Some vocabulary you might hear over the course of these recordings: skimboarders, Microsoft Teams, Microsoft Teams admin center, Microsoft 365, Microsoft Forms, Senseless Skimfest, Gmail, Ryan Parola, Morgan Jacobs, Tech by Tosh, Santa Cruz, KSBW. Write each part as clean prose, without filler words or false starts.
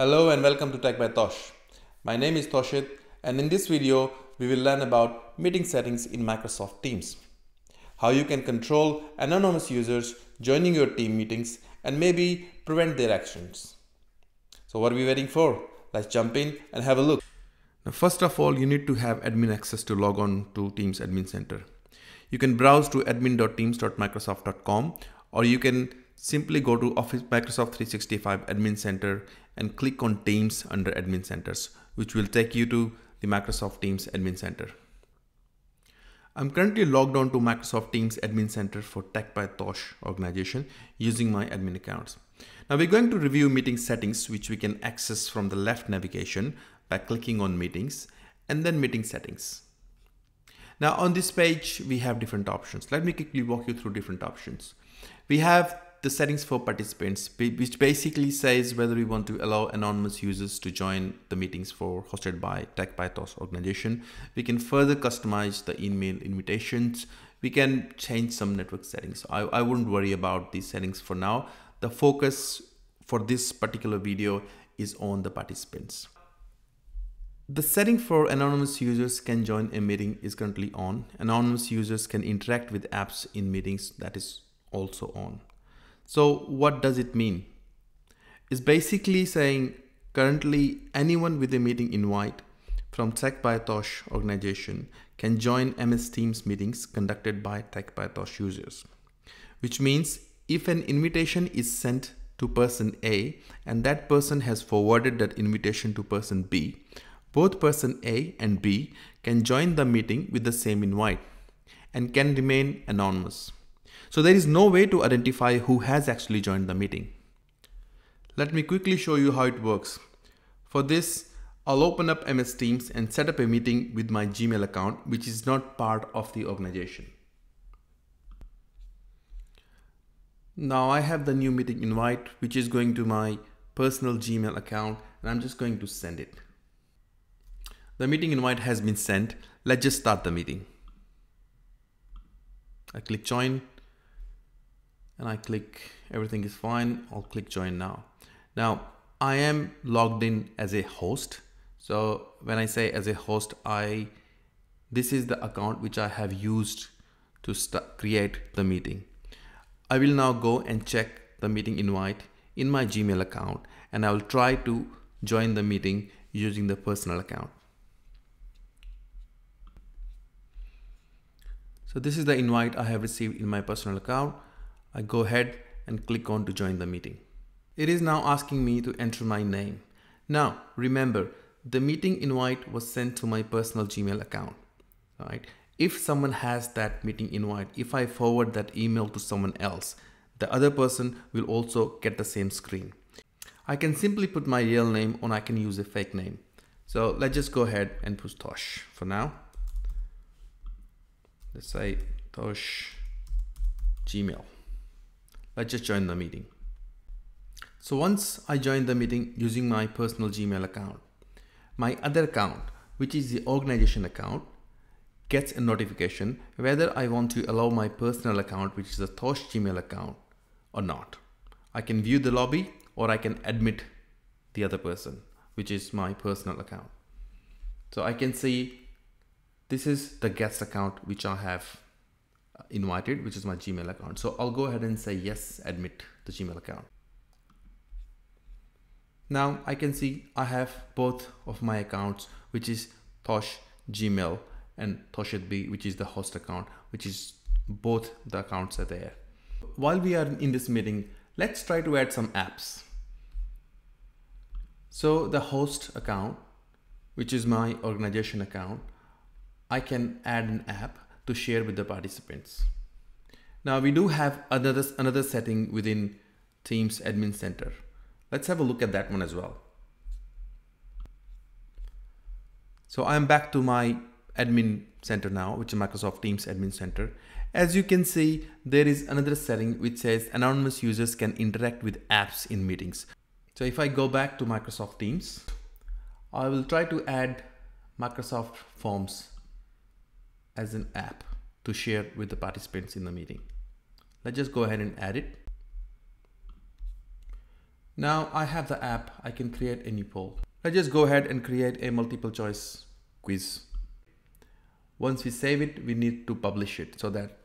Hello and welcome to Tech by Tosh. My name is Toshit, and in this video we will learn about meeting settings in Microsoft Teams. How you can control anonymous users joining your team meetings and maybe prevent their actions. So what are we waiting for? Let's jump in and have a look. Now, first of all, you need to have admin access to log on to Teams Admin Center. You can browse to admin.teams.microsoft.com, or you can simply go to Microsoft 365 Admin Center and click on Teams under Admin Centers, which will take you to the Microsoft Teams Admin Center. I'm currently logged on to Microsoft Teams Admin Center for Tech by Tosh organization using my admin accounts. Now we're going to review meeting settings, which we can access from the left navigation by clicking on Meetings and then Meeting Settings. Now on this page, we have different options. Let me quickly walk you through different options. We have the settings for participants, which basically says whether we want to allow anonymous users to join the meetings for hosted by Tech by Tosh organization. We can further customize the email invitations. We can change some network settings. I wouldn't worry about these settings for now. The focus for this particular video is on the participants. The setting for anonymous users can join a meeting is currently on. Anonymous users can interact with apps in meetings, that is also on. So what does it mean? It's basically saying currently anyone with a meeting invite from Tech by Tosh organization can join MS Teams meetings conducted by Tech by Tosh users, which means if an invitation is sent to person A and that person has forwarded that invitation to person B, both person A and B can join the meeting with the same invite and can remain anonymous. So there is no way to identify who has actually joined the meeting. Let me quickly show you how it works. For this, I'll open up MS Teams and set up a meeting with my Gmail account, which is not part of the organization. Now I have the new meeting invite, which is going to my personal Gmail account, and I'm just going to send it. The meeting invite has been sent. Let's just start the meeting. I click join. And I click everything is fine. I'll click join now. Now I am logged in as a host. So when I say as a host, this is the account which I have used to create the meeting. I will now go and check the meeting invite in my Gmail account, and I will try to join the meeting using the personal account. So this is the invite I have received in my personal account. I go ahead and click on to join the meeting. It is now asking me to enter my name. Now, remember, the meeting invite was sent to my personal Gmail account, right? If someone has that meeting invite, if I forward that email to someone else, the other person will also get the same screen. I can simply put my real name or I can use a fake name. So let's just go ahead and push Tosh for now. Let's say Tosh Gmail. Let's just join the meeting. So once I join the meeting using my personal Gmail account, my other account, which is the organization account, gets a notification whether I want to allow my personal account, which is the Tosh Gmail account, or not. I can view the lobby or I can admit the other person, which is my personal account. So I can see this is the guest account which I have invited, which is my Gmail account. So I'll go ahead and say yes, admit the Gmail account. Now I can see I have both of my accounts, which is Tosh Gmail and ToshitB, which is the host account, which is both the accounts are there. While we are in this meeting, let's try to add some apps. So the host account, which is my organization account, I can add an app to share with the participants. Now we do have another setting within Teams Admin Center. Let's have a look at that one as well. So I'm back to my Admin Center now, which is Microsoft Teams Admin Center. As you can see, there is another setting which says anonymous users can interact with apps in meetings. So if I go back to Microsoft Teams, I will try to add Microsoft Forms as an app to share with the participants in the meeting. Let's just go ahead and add it. Now I have the app, I can create a new poll. Let's just go ahead and create a multiple choice quiz. Once we save it, we need to publish it so that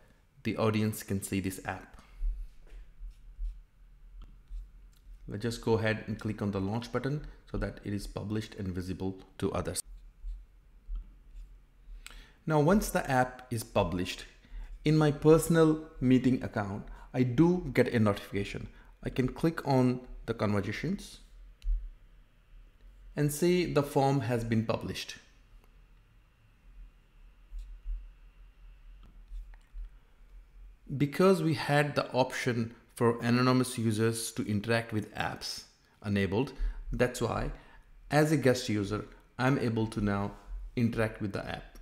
the audience can see this app. Let's just go ahead and click on the launch button so that it is published and visible to others. Now, once the app is published, in my personal meeting account, I do get a notification. I can click on the conversations and see the form has been published. Because we had the option for anonymous users to interact with apps enabled, that's why as a guest user, I'm able to now interact with the app.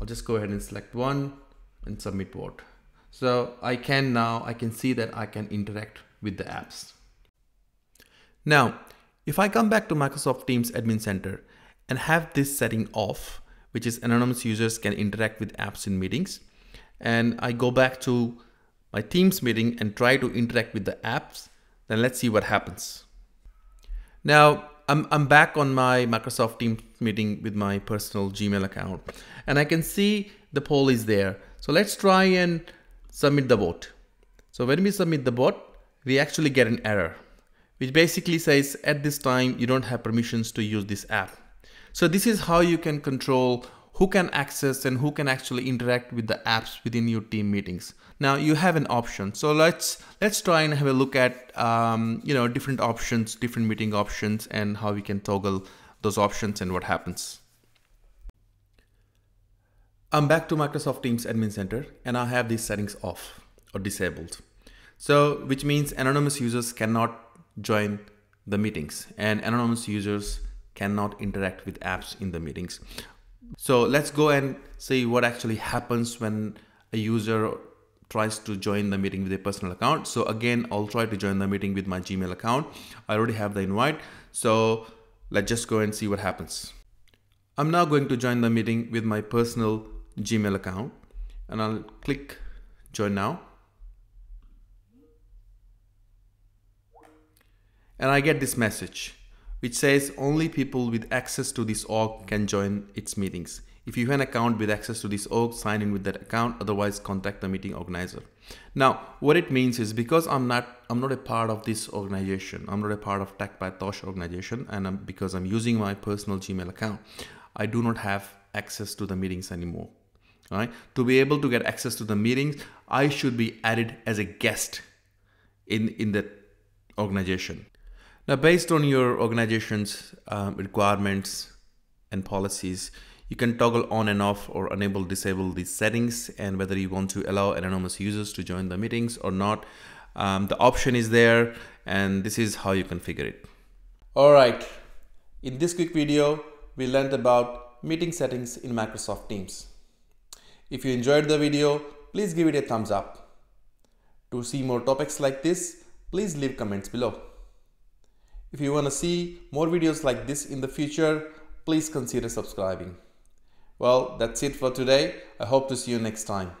I'll just go ahead and select one and submit vote. So I can see that I can interact with the apps. Now, if I come back to Microsoft Teams Admin Center and have this setting off, which is anonymous users can interact with apps in meetings, and I go back to my Teams meeting and try to interact with the apps, then let's see what happens. Now I'm back on my Microsoft Teams meeting with my personal Gmail account, and I can see the poll is there. So let's try and submit the vote. So when we submit the vote, we actually get an error, which basically says at this time, you don't have permissions to use this app. So this is how you can control who can access and who can actually interact with the apps within your team meetings. Now you have an option. So let's try and have a look at different options, different meeting options, and how we can toggle those options and what happens. I'm back to Microsoft Teams Admin Center, and I have these settings off or disabled. So which means anonymous users cannot join the meetings, and anonymous users cannot interact with apps in the meetings. So let's go and see what actually happens when a user tries to join the meeting with a personal account. So again, I'll try to join the meeting with my Gmail account. I already have the invite. So let's just go and see what happens. I'm now going to join the meeting with my personal Gmail account, and I'll click join now. And I get this message, which says only people with access to this org can join its meetings. If you have an account with access to this org, sign in with that account, otherwise contact the meeting organizer. Now, what it means is because I'm not a part of this organization, I'm not a part of Tech by Tosh organization, and because I'm using my personal Gmail account, I do not have access to the meetings anymore. All right? To be able to get access to the meetings, I should be added as a guest in that organization. Now, based on your organization's requirements and policies, you can toggle on and off or enable, disable these settings, and whether you want to allow anonymous users to join the meetings or not. The option is there, and this is how you configure it. All right, in this quick video, we learned about meeting settings in Microsoft Teams. If you enjoyed the video, please give it a thumbs up. To see more topics like this, please leave comments below. If you want to see more videos like this in the future, please consider subscribing. Well, that's it for today. I hope to see you next time.